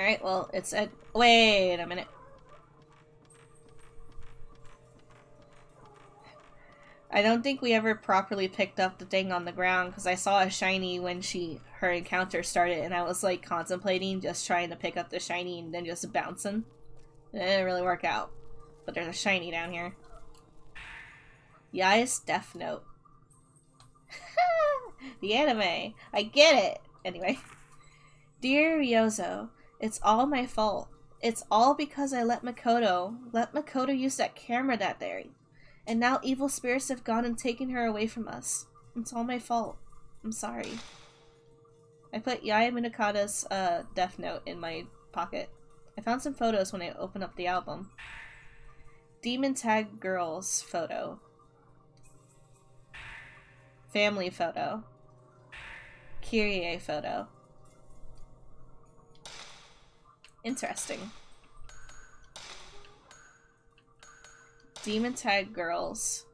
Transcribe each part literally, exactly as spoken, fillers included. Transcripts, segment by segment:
Alright, well, it's at- wait a minute. I don't think we ever properly picked up the thing on the ground, because I saw a shiny when she her encounter started, and I was, like, contemplating just trying to pick up the shiny and then just bouncing. It didn't really work out. But there's a shiny down here. Yai's Death Note. The anime! I get it! Anyway. Dear Ryozo, it's all my fault. It's all because I let Makoto, let Makoto use that camera that day. And now evil spirits have gone and taken her away from us. It's all my fault. I'm sorry. I put Yae Munakata's uh, Death Note in my pocket. I found some photos when I opened up the album. Demon Tag Girls photo. Family photo. Kirie photo. Interesting. Demon Tag Girls.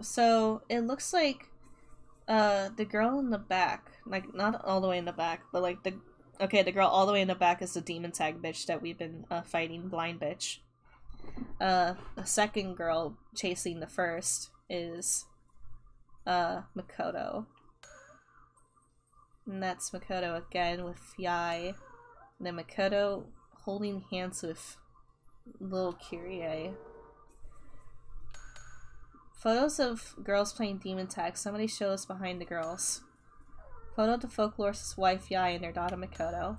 So it looks like uh the girl in the back, like not all the way in the back, but like the okay, the girl all the way in the back is the Demon Tag bitch that we've been uh, fighting, blind bitch. Uh, the second girl chasing the first is uh Makoto. And that's Makoto again with Yae. And then Makoto holding hands with little Kirie. Photos of girls playing Demon Tag. Somebody show us behind the girls. Photo of the folklorist's wife Yae and their daughter Makoto.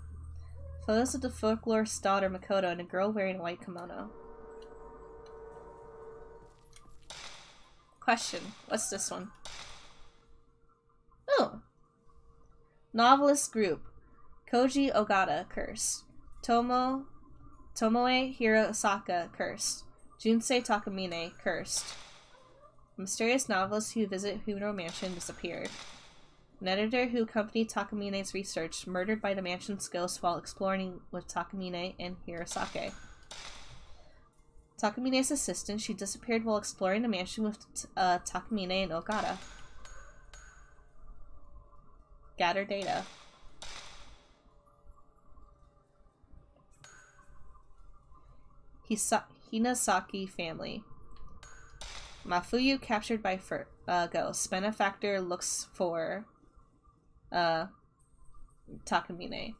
Photos of the folklorist's daughter Makoto and a girl wearing a white kimono. Question. What's this one? Oh! Novelist group. Koji Ogata cursed. Tomo Tomoe Hirosaka cursed. Junsei Takamine cursed. Mysterious novelists who visit Huno Mansion disappeared. An editor who accompanied Takamine's research murdered by the mansion's ghost while exploring with Takamine and Hirosaka. Takamine's assistant, she disappeared while exploring the mansion with uh, Takamine and Ogata. Gather data. Hisa Hinasaki family. Mafuyu captured by fur uh, ghosts. Benefactor looks for uh, Takamine.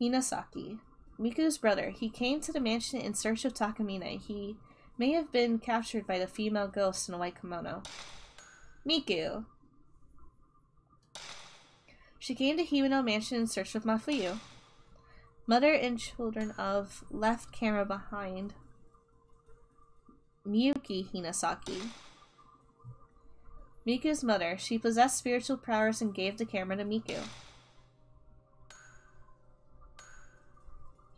Hinasaki. Miku's brother. He came to the mansion in search of Takamine. He may have been captured by the female ghost in a white kimono. Miku. She came to Himuro Mansion in search of Mafuyu. Mother and children of left camera behind. Miyuki Hinasaki. Miku's mother. She possessed spiritual powers and gave the camera to Miku.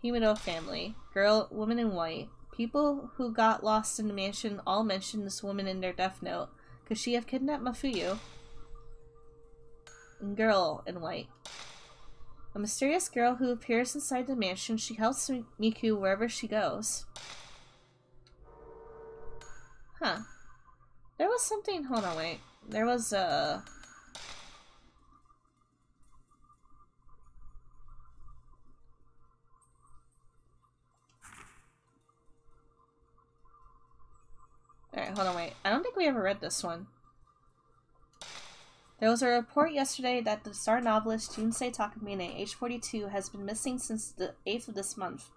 Himuro family. Girl, woman in white. People who got lost in the mansion all mentioned this woman in their death note. Could she have kidnapped Mafuyu? Girl in white. A mysterious girl who appears inside the mansion. She helps Miku wherever she goes. Huh. There was something. Hold on, wait. There was a. Uh... Alright, hold on, wait. I don't think we ever read this one. There was a report yesterday that the star novelist Junsei Takamine, age forty-two, has been missing since the eighth of this month.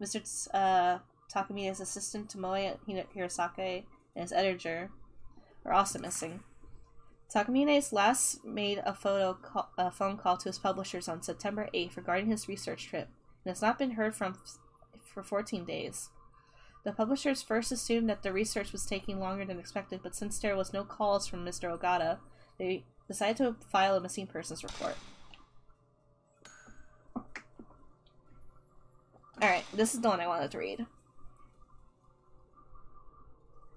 Mister Uh, Takamine's assistant Tomoe Hirosaka and his editor are also missing. Takamine's last made a photo call, a phone call to his publishers on September eighth regarding his research trip, and has not been heard from for fourteen days. The publishers first assumed that the research was taking longer than expected, but since there was no calls from Mister Ogata, they decided to file a missing persons report. Alright, this is the one I wanted to read.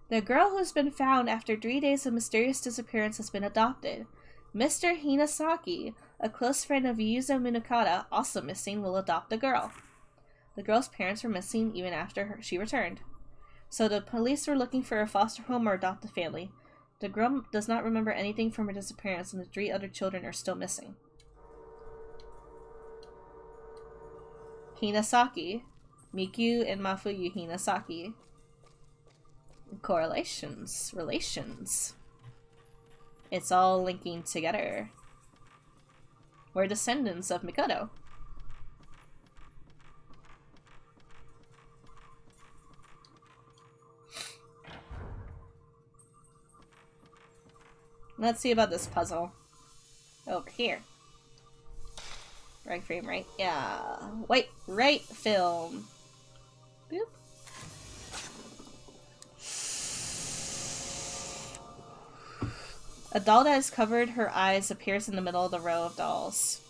The girl who's been found after three days of mysterious disappearance has been adopted. Mister Hinasaki, a close friend of Ryozo Munakata, also missing, will adopt the girl. The girl's parents were missing even after her she returned. So the police were looking for a foster home or adoptive family. The girl does not remember anything from her disappearance, and the three other children are still missing. Hinasaki, Miku and Mafuyu Hinasaki. Correlations, relations. It's all linking together. We're descendants of Mikoto. Let's see about this puzzle. Oh, here. Right frame, right? Yeah. Wait, right film. Boop. A doll that has covered her eyes appears in the middle of the row of dolls.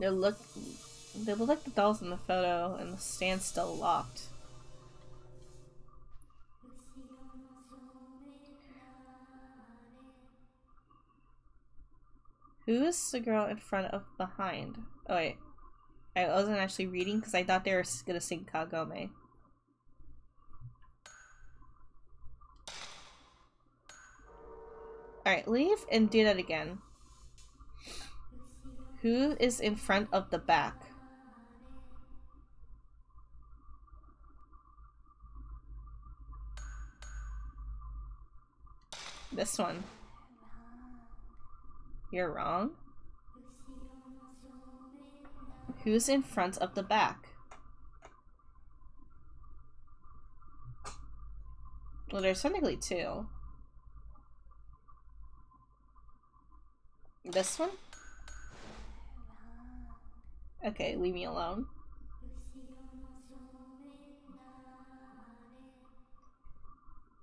They look, they look like the dolls in the photo, and the stand's still locked. Who's the girl in front of behind? Oh wait, I wasn't actually reading because I thought they were gonna sing Kagome. Alright, leave and do that again. Who is in front of the back? This one. You're wrong. Who's in front of the back? Well, there's technically two. This one? Okay, leave me alone.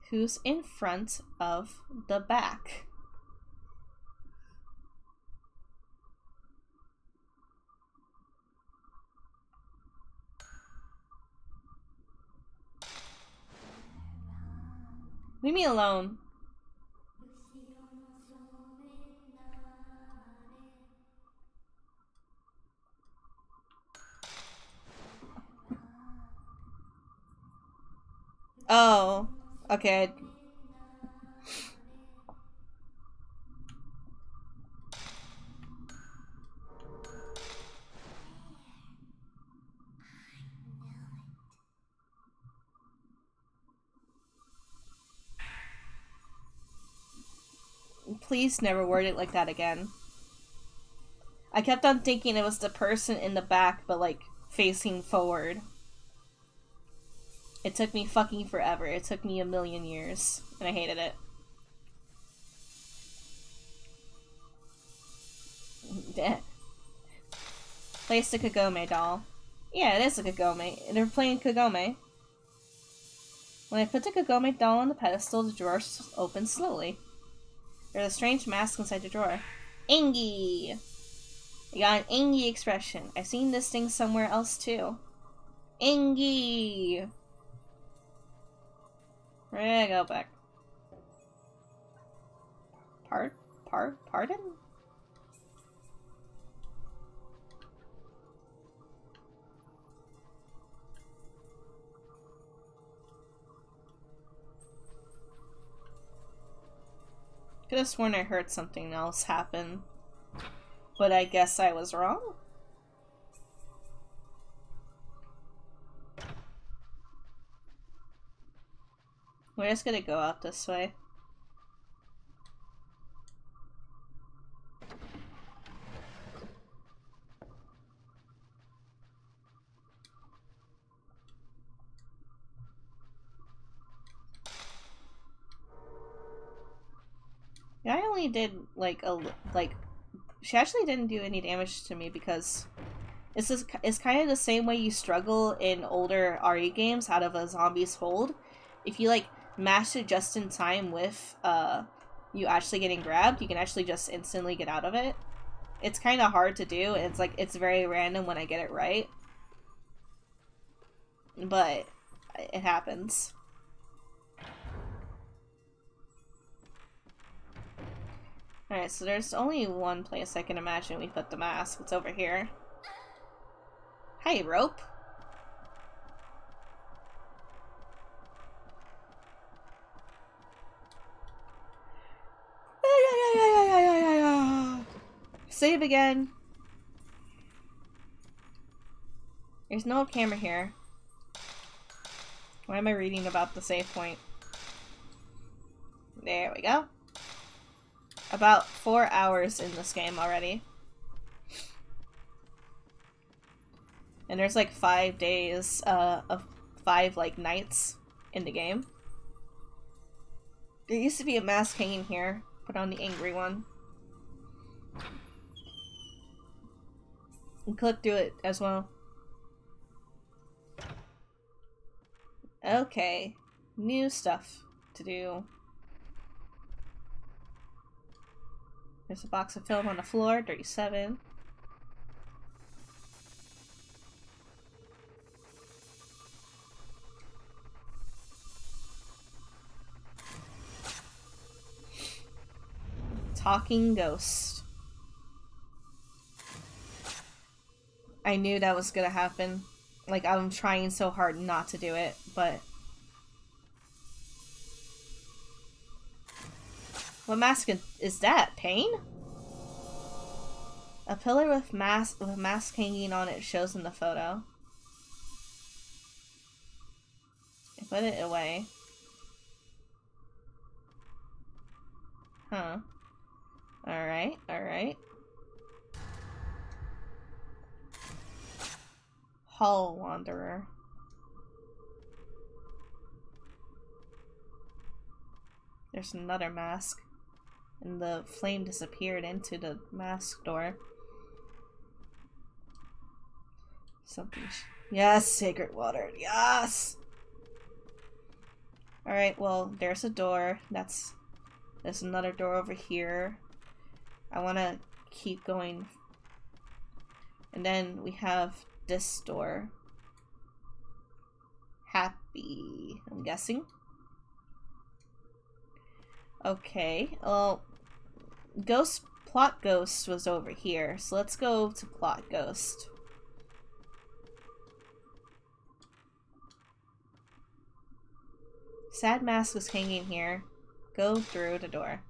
Who's in front of the back? Leave me alone. Oh, okay. Please never word it like that again. I kept on thinking it was the person in the back, but like facing forward. It took me fucking forever. It took me a million years, and I hated it. Place the Kagome doll. Yeah, it is a Kagome. They're playing Kagome. When I put the Kagome doll on the pedestal, the drawer opens slowly. There's a strange mask inside the drawer. Angie! I got an Angie expression. I've seen this thing somewhere else too. Angie! Where did I go back? Par- par- pardon? Could have sworn I heard something else happen, but I guess I was wrong? We're just gonna go out this way. Yeah, I only did like a like. She actually didn't do any damage to me because it's just, it's kind of the same way you struggle in older R E games out of a zombie's hold. If you like. Mash it just in time with uh, you actually getting grabbed, you can actually just instantly get out of it. It's kind of hard to do, and it's like it's very random when I get it right, but it happens. Alright, so there's only one place I can imagine we put the mask. It's over here. Hi, rope. save again. There's no camera here. Why am I reading about the save point? There we go. About four hours in this game already. And there's like five days uh, of five like nights in the game. There used to be a mask hanging here. Put on the angry one. And clip through it as well. Okay. New stuff to do. There's a box of film on the floor, thirty-seven. Talking ghost. I knew that was gonna happen. Like, I'm trying so hard not to do it, but... What mask is that? Pain? A pillar with mask with a mask hanging on it shows in the photo. I put it away. Huh. Alright, alright. Hall Wanderer. There's another mask. And the flame disappeared into the mask door. Something. Yes, sacred water. Yes! Alright, well, there's a door. That's. There's another door over here. I want to keep going. And then we have this door. Happy, I'm guessing. Okay, well, Ghost, Plot Ghost was over here, so let's go to Plot Ghost. Sad mask was hanging here. Go through the door.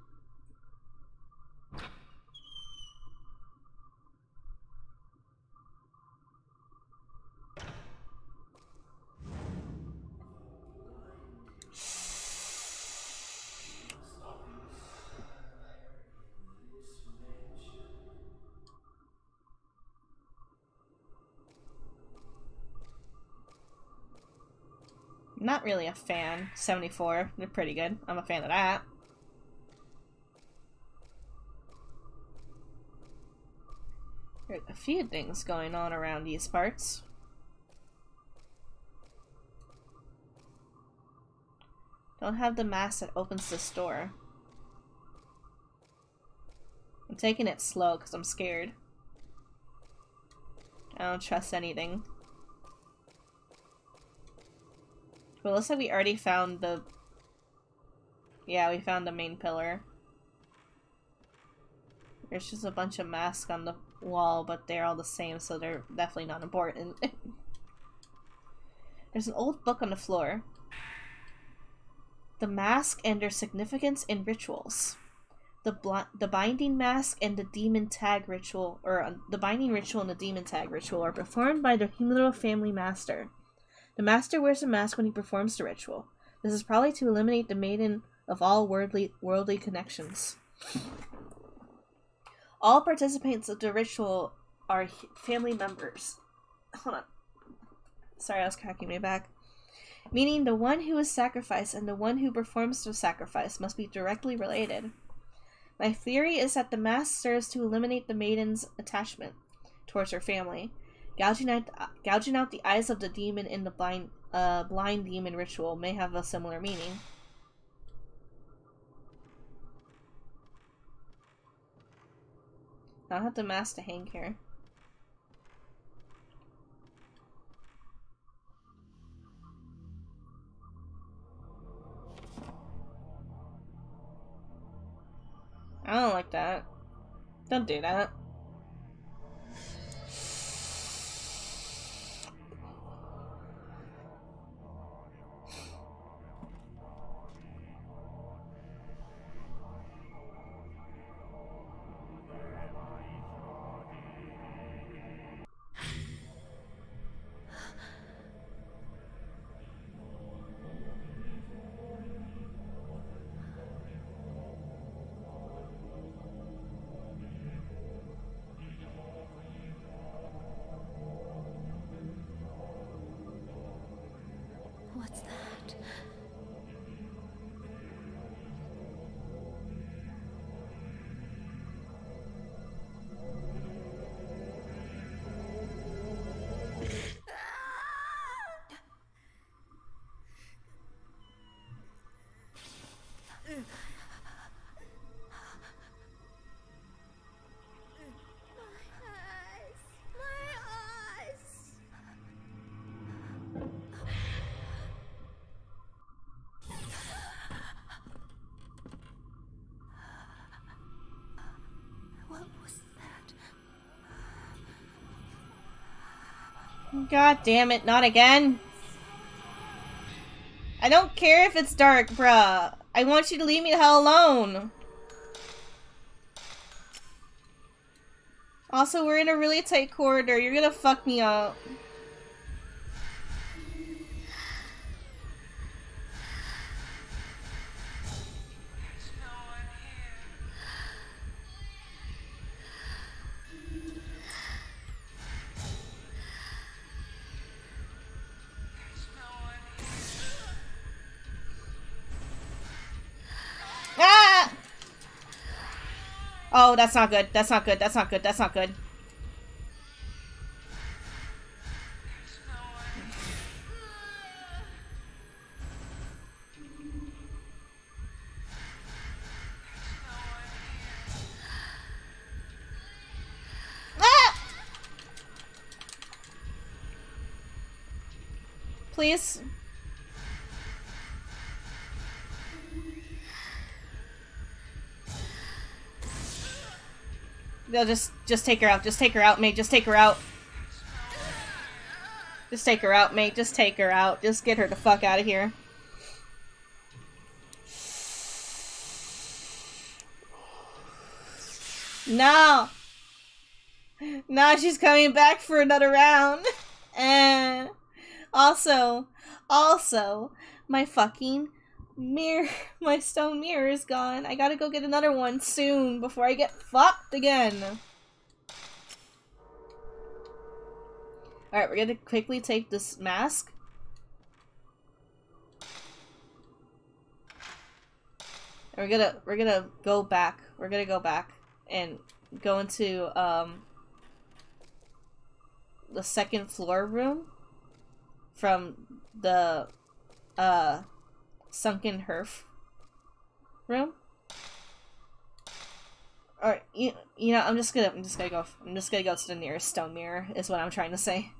Not really a fan. seventy-four. They're pretty good. I'm a fan of that. There's a few things going on around these parts. Don't have the mask that opens this door. I'm taking it slow because I'm scared. I don't trust anything. Well, looks like we already found the... Yeah, we found the main pillar. There's just a bunch of masks on the wall, but they're all the same, so they're definitely not important. There's an old book on the floor. The mask and their significance in rituals. The bl the binding mask and the demon tag ritual, or uh, the binding ritual and the demon tag ritual are performed by the Himuro family master. The master wears a mask when he performs the ritual. This is probably to eliminate the maiden of all worldly worldly connections. All participants of the ritual are family members. Hold on. Sorry, I was cracking my back. Meaning the one who is sacrificed and the one who performs the sacrifice must be directly related. My theory is that the mask serves to eliminate the maiden's attachment towards her family. Gouging out, the, gouging out the eyes of the demon in the blind, uh, blind demon ritual may have a similar meaning. I don't have the mask to hang here. I don't like that. Don't do that. God damn it, not again. I don't care if it's dark, bruh. I want you to leave me the hell alone. Also, we're in a really tight corridor. You're gonna fuck me up. Oh, that's not good. That's not good. That's not good. That's not good. Ah! Please. They'll just, just take her out. Just take her out, mate. Just take her out. Just take her out, mate. Just take her out. Just get her the fuck out of here. No! No, she's coming back for another round. And also, also, my fucking mirror, my stone mirror is gone. I gotta go get another one soon before I get flopped again. Alright, we're gonna quickly take this mask. And we're gonna we're gonna go back. We're gonna go back and go into um the second floor room from the uh Sunken Hearth room. Or you, you know, I'm just gonna, I'm just gonna go, I'm just gonna go to the nearest stone mirror. Is what I'm trying to say.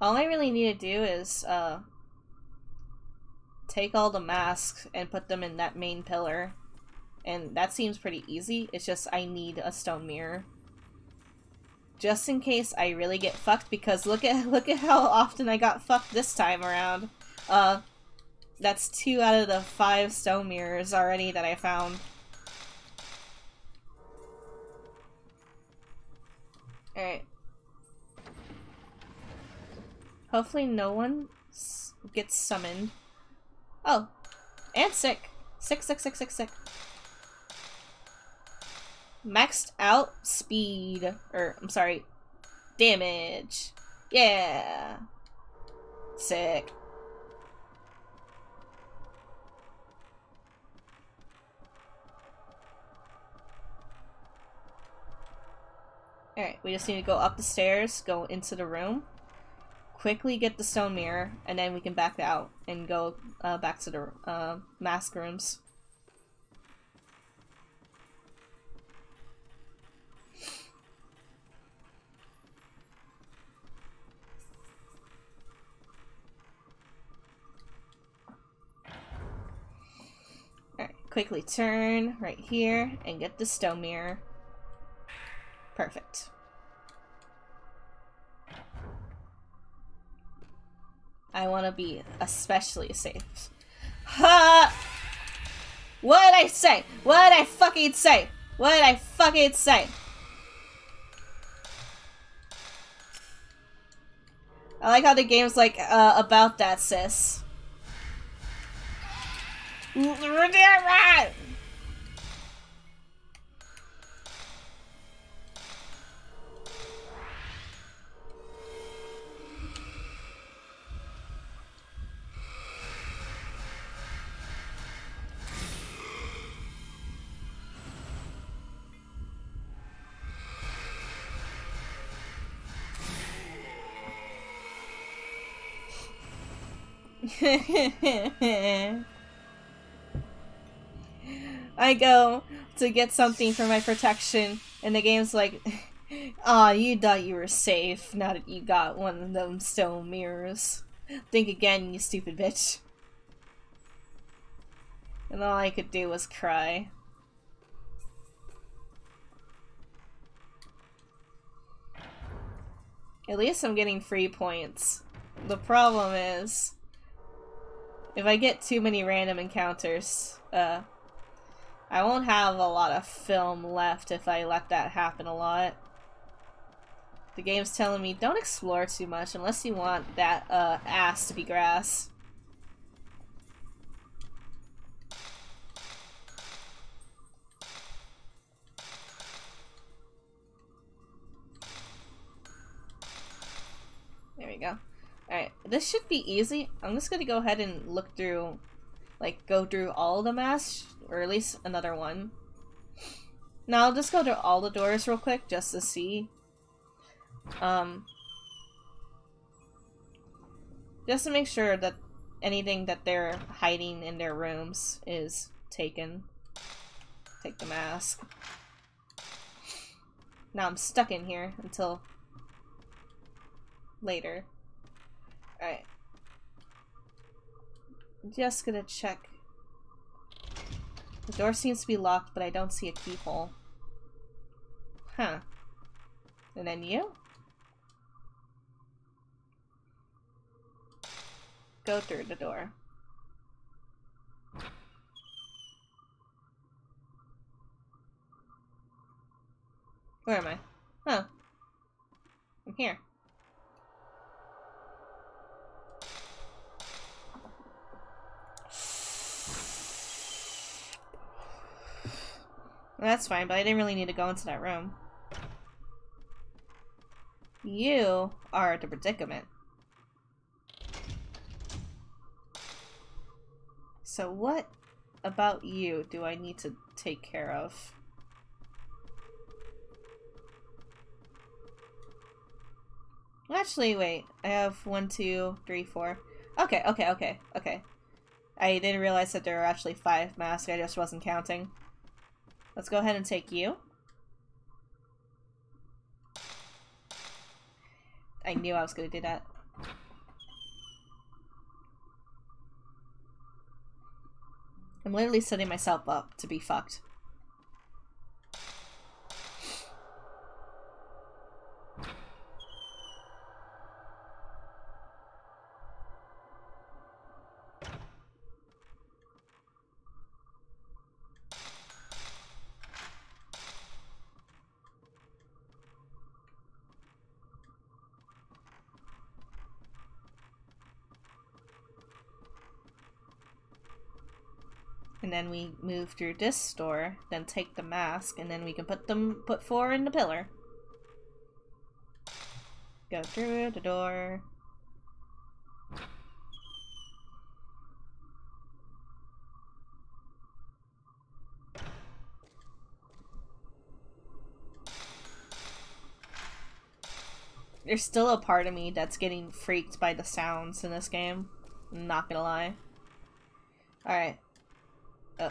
All I really need to do is, uh, take all the masks and put them in that main pillar. And that seems pretty easy. It's just I need a stone mirror. Just in case I really get fucked, because look at, look at how often I got fucked this time around. Uh, that's two out of the five stone mirrors already that I found. Alright. Hopefully no one s gets summoned. Oh, and sick. Sick, sick, sick, sick, sick. Maxed out speed. Or, I'm sorry, damage. Yeah. Sick. Alright, we just need to go up the stairs, go into the room. Quickly get the stone mirror, and then we can back out and go uh, back to the uh, mask rooms. Alright, quickly turn right here and get the stone mirror. Perfect. I want to be especially safe. Ha! What'd I say? What'd I fucking say? What'd I fucking say? I like how the game's like, uh, about that, sis. I go to get something for my protection, and the game's like, aw, you thought you were safe now that you got one of them stone mirrors. Think again, you stupid bitch. And all I could do was cry. At least I'm getting free points. The problem is, if I get too many random encounters, uh, I won't have a lot of film left if I let that happen a lot. The game's telling me, don't explore too much unless you want that, uh, ass to be grass. There we go. Alright, this should be easy. I'm just gonna go ahead and look through, like, go through all the masks, or at least another one. Now I'll just go through all the doors real quick, just to see. Um, just to make sure that anything that they're hiding in their rooms is taken. Take the mask. Now I'm stuck in here until later. Alright. Just gonna check. The door seems to be locked, but I don't see a keyhole. Huh. And then you? Go through the door. Where am I? Huh. I'm here. That's fine, but I didn't really need to go into that room. You are the predicament. So what about you do I need to take care of? Actually, wait. I have one, two, three, four. Okay, okay, okay, okay. I didn't realize that there were actually five masks. I just wasn't counting. Let's go ahead and take you. I knew I was gonna do that. I'm literally setting myself up to be fucked. And then we move through this door, then take the mask, and then we can put them put four in the pillar. Go through the door. There's still a part of me that's getting freaked by the sounds in this game. I'm not gonna lie. Alright. Oh,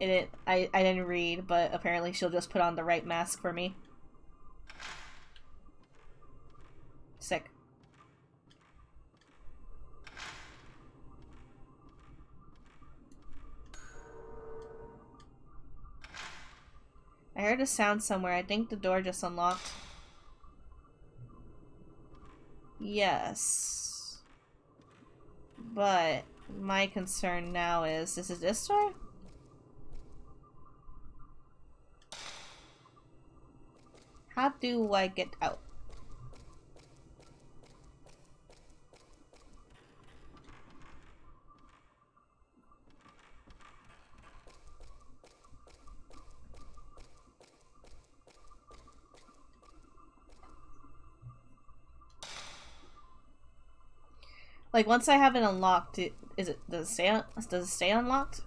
it, it, I, I didn't read, but apparently she'll just put on the right mask for me. Sick. I heard a sound somewhere. I think the door just unlocked. Yes. But my concern now is, is it this door? How do I get out? Like, once I have it unlocked, it is it does it stay does it stay unlocked?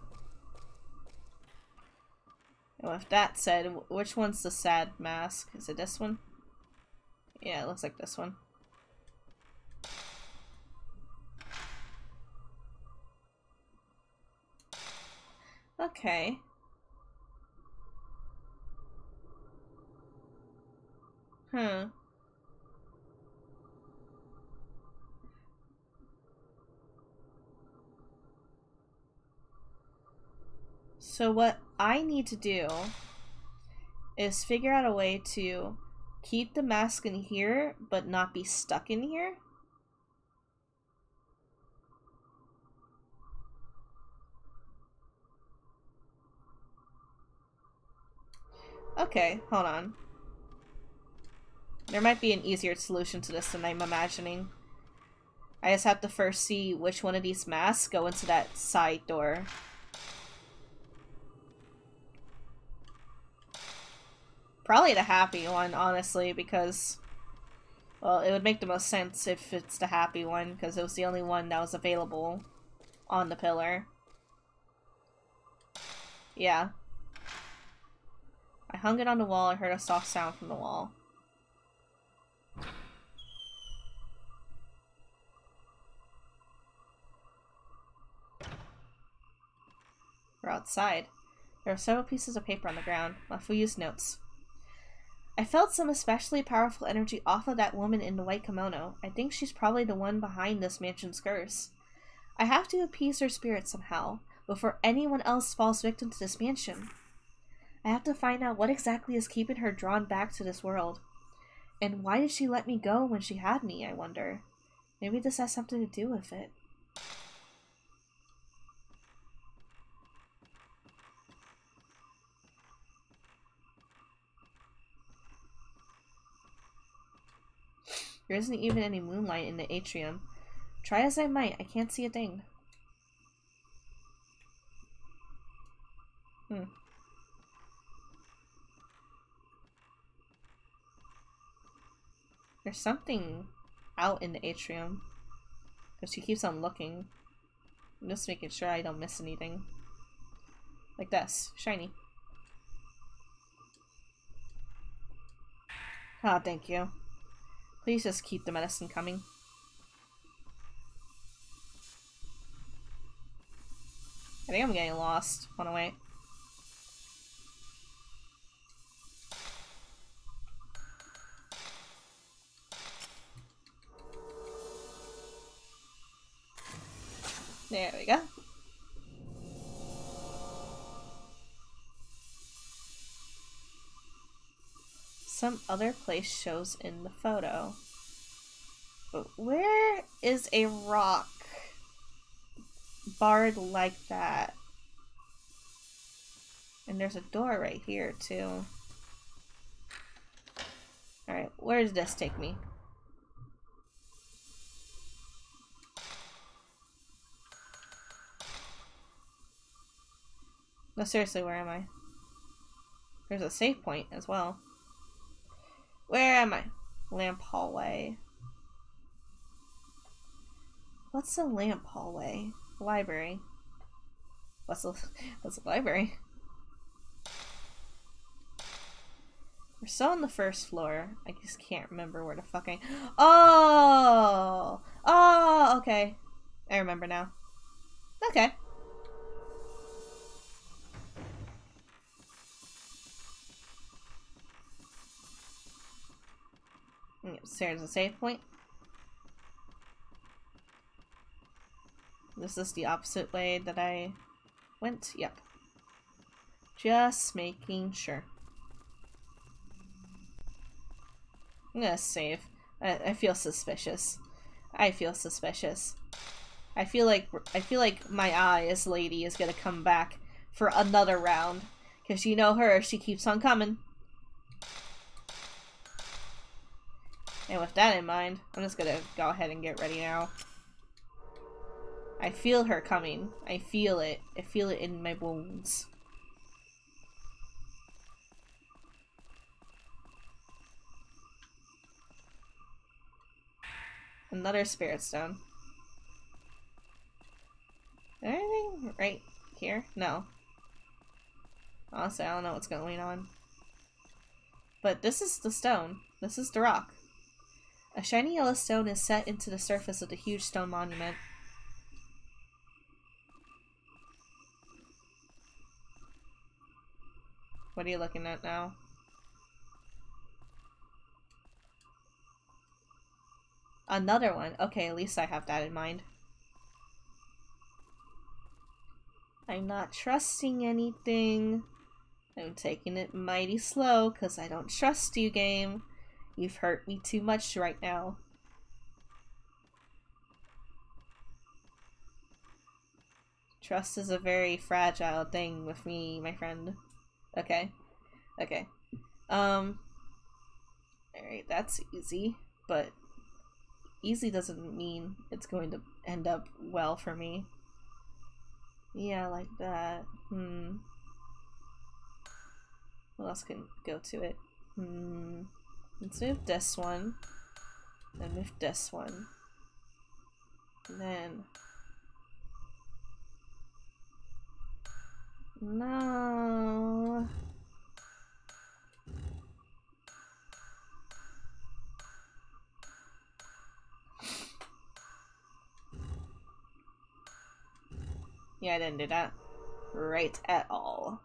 Well, if that said, which one's the sad mask? Is it this one? Yeah, it looks like this one. Okay, Hmm. So what I need to do is figure out a way to keep the mask in here, but not be stuck in here. Okay, hold on. There might be an easier solution to this than I'm imagining. I just have to first see which one of these masks go into that side door. Probably the happy one, honestly, because, well, it would make the most sense if it's the happy one, because it was the only one that was available on the pillar. Yeah. I hung it on the wall, I heard a soft sound from the wall. We're outside. There are several pieces of paper on the ground. Mafuyu's notes. I felt some especially powerful energy off of that woman in the white kimono. I think she's probably the one behind this mansion's curse. I have to appease her spirit somehow, before anyone else falls victim to this mansion. I have to find out what exactly is keeping her drawn back to this world. And why did she let me go when she had me, I wonder? Maybe this has something to do with it. There isn't even any moonlight in the atrium. Try as I might, I can't see a thing. Hmm. There's something out in the atrium. Because she keeps on looking. I'm just making sure I don't miss anything. Like this. Shiny. Ah, oh, thank you. Please just keep the medicine coming. I think I'm getting lost. Hold on, wait. There we go. Some other place shows in the photo. But where is a rock barred like that? And there's a door right here, too. Alright, where does this take me? No, seriously, where am I? There's a save point as well. Where am I? Lamp hallway. What's a lamp hallway? Library. What's a, what's a library? We're still on the first floor. I just can't remember where the fuck I... Oh! Oh, okay. I remember now. Okay. There's a save point. This is the opposite way that I went. Yep. Just making sure. I'm gonna save. I, I feel suspicious. I feel suspicious. I feel like I feel like my eyes lady is gonna come back for another round, because you know her. She keeps on coming. And with that in mind, I'm just gonna go ahead and get ready now. I feel her coming. I feel it. I feel it in my bones. Another spirit stone. Is there anything right here? No. Honestly, I don't know what's going on. But this is the stone. This is the rock. A shiny yellow stone is set into the surface of the huge stone monument. What are you looking at now? Another one. Okay, at least I have that in mind. I'm not trusting anything. I'm taking it mighty slow because I don't trust you, game. You've hurt me too much right now. Trust is a very fragile thing with me, my friend. Okay. Okay. Um. Alright, that's easy, but easy doesn't mean it's going to end up well for me. Yeah, like that. Hmm. What else can go to it? Hmm. Let's move this one. Then move this one. And then... No. Yeah, I didn't do that right at all.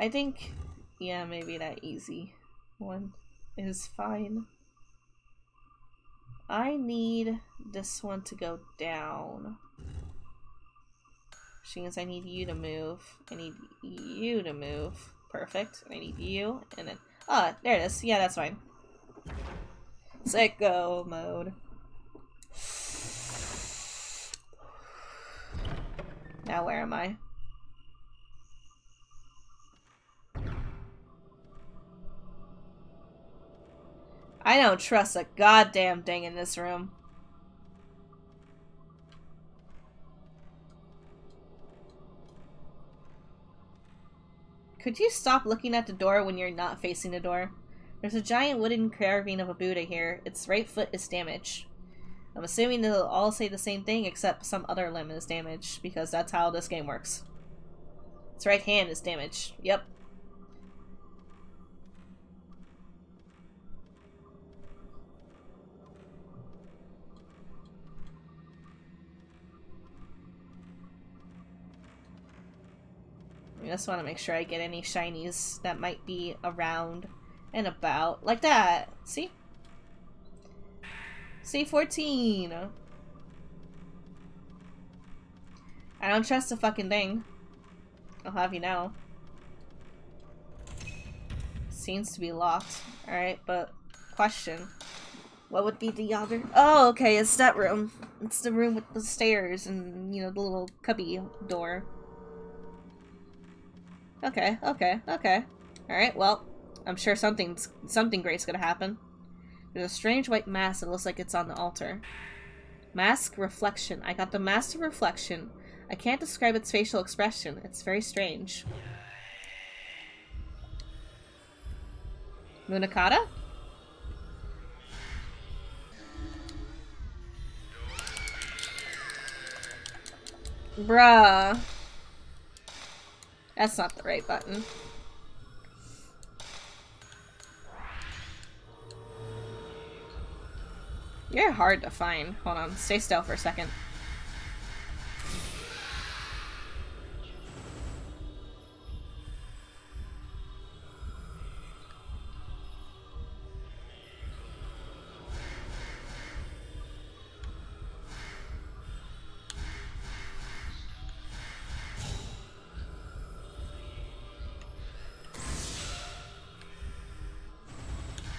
I think, yeah, maybe that easy one is fine. I need this one to go down. She goes, I need you to move. I need you to move. Perfect. I need you, and then... Ah, oh, there it is. Yeah, that's fine. Sicko mode. Now where am I? I don't trust a goddamn thing in this room. Could you stop looking at the door when you're not facing the door? There's a giant wooden carving of a Buddha here. Its right foot is damaged. I'm assuming they'll all say the same thing except some other limb is damaged, because that's how this game works. Its right hand is damaged. Yep. I just want to make sure I get any shinies that might be around and about. Like that! See? See, fourteen! I don't trust a fucking thing. I'll have you know. Seems to be locked. Alright, but... Question. What would be the other- Oh, okay, it's that room. It's the room with the stairs and, you know, the little cubby door. Okay, okay, okay. Alright, well, I'm sure something's, something great's gonna happen. There's a strange white mask that looks like it's on the altar. Mask reflection. I got the mask of reflection. I can't describe its facial expression. It's very strange. Munakata? Bruh. That's not the right button. You're hard to find. Hold on, stay still for a second.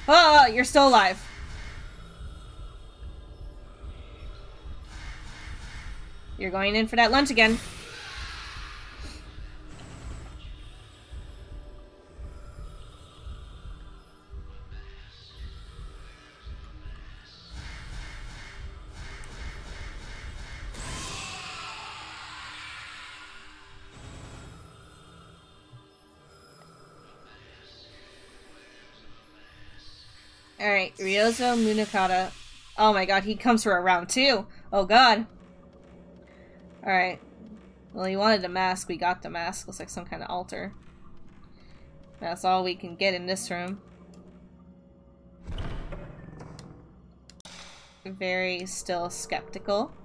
Oh, you're still alive. You're going in for that lunch again. Alright, Ryozo Munakata. Oh my god, he comes for a round two. Oh god. Alright. Well, he wanted a mask. We got the mask. Looks like some kind of altar. That's all we can get in this room. Very still skeptical.